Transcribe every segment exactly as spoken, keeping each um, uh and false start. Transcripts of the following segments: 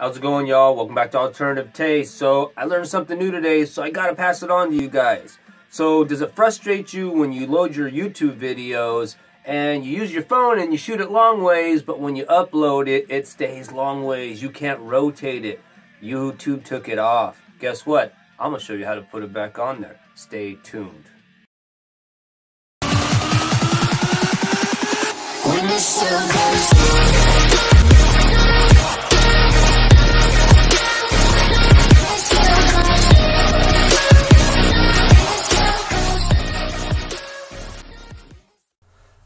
How's it going, y'all? Welcome back to Alternative Taste. So I learned something new today, so I gotta pass it on to you guys. So does it frustrate you when you load your YouTube videos and you use your phone and you shoot it long ways, but when you upload it, it stays long ways? You can't rotate it. YouTube took it off. Guess what? I'm gonna show you how to put it back on there. Stay tuned. When the show goes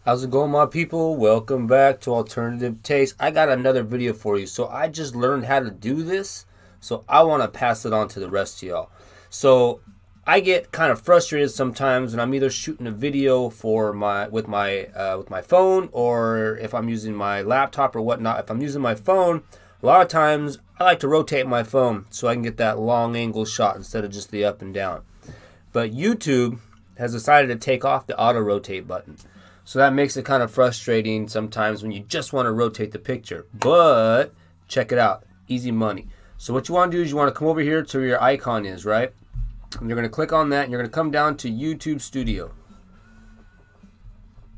How's it going, my people? Welcome back to Alternative Taste. I got another video for you. So I just learned how to do this, so I want to pass it on to the rest of y'all. So I get kind of frustrated sometimes when I'm either shooting a video for my with my uh, with my phone, or if I'm using my laptop or whatnot. If I'm using my phone, a lot of times I like to rotate my phone so I can get that long angle shot instead of just the up and down. But YouTube has decided to take off the auto rotate button. So that makes it kind of frustrating sometimes when you just want to rotate the picture. But check it out. Easy money. So what you want to do is you want to come over here to where your icon is, right? And you're going to click on that and you're going to come down to YouTube Studio.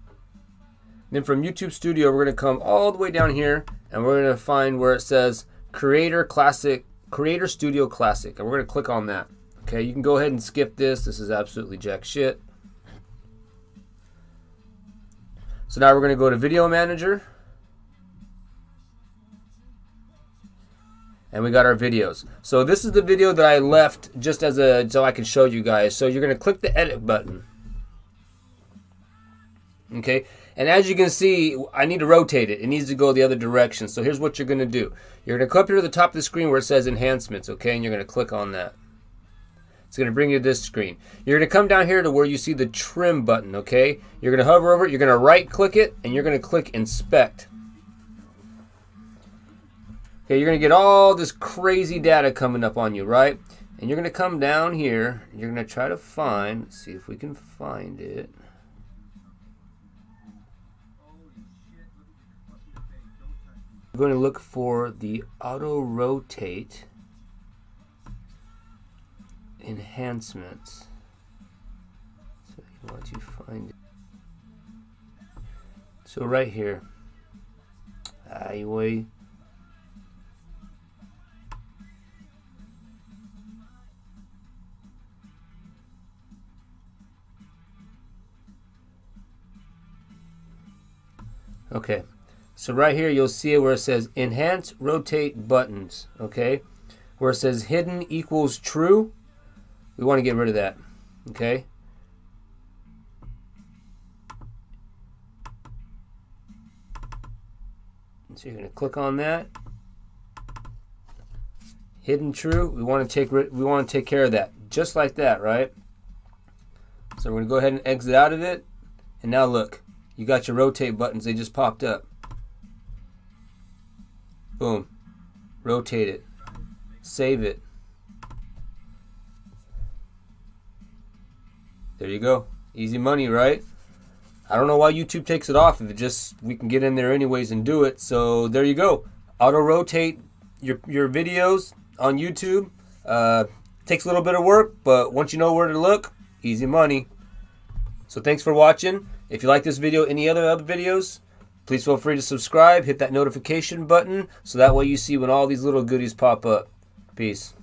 And then from YouTube Studio, we're going to come all the way down here and we're going to find where it says Creator Classic, Creator Studio Classic. And we're going to click on that. Okay, you can go ahead and skip this. This is absolutely jack shit. So now we're going to go to Video Manager, and we got our videos. So this is the video that I left just as a so I can show you guys. So you're going to click the edit button, okay? And as you can see, I need to rotate it. It needs to go the other direction. So here's what you're going to do. You're going to come up here to the top of the screen where it says Enhancements, okay? And you're going to click on that. It's going to bring you to this screen. You're going to come down here to where you see the trim button, okay? You're going to hover over it, you're going to right click it, and you're going to click inspect. Okay, you're going to get all this crazy data coming up on you, right? And you're going to come down here, you're going to try to find, let's see if we can find it. We're going to look for the auto rotate enhancements. So you want to find it. So right here. Anyway. Okay. So right here you'll see it where it says enhance rotate buttons. Okay. Where it says hidden equals true. We want to get rid of that, okay? So you're going to click on that. Hidden true. We want to take we want to take care of that, just like that, right? So we're going to go ahead and exit out of it. And now look, you got your rotate buttons. They just popped up. Boom. Rotate it. Save it. There you go. Easy money, right? I don't know why YouTube takes it off. If it just, we can get in there anyways and do it. So there you go. Auto rotate your, your videos on YouTube. Uh, takes a little bit of work, but once you know where to look, easy money. So thanks for watching. If you like this video, any other other videos, please feel free to subscribe. Hit that notification button so that way you see when all these little goodies pop up. Peace.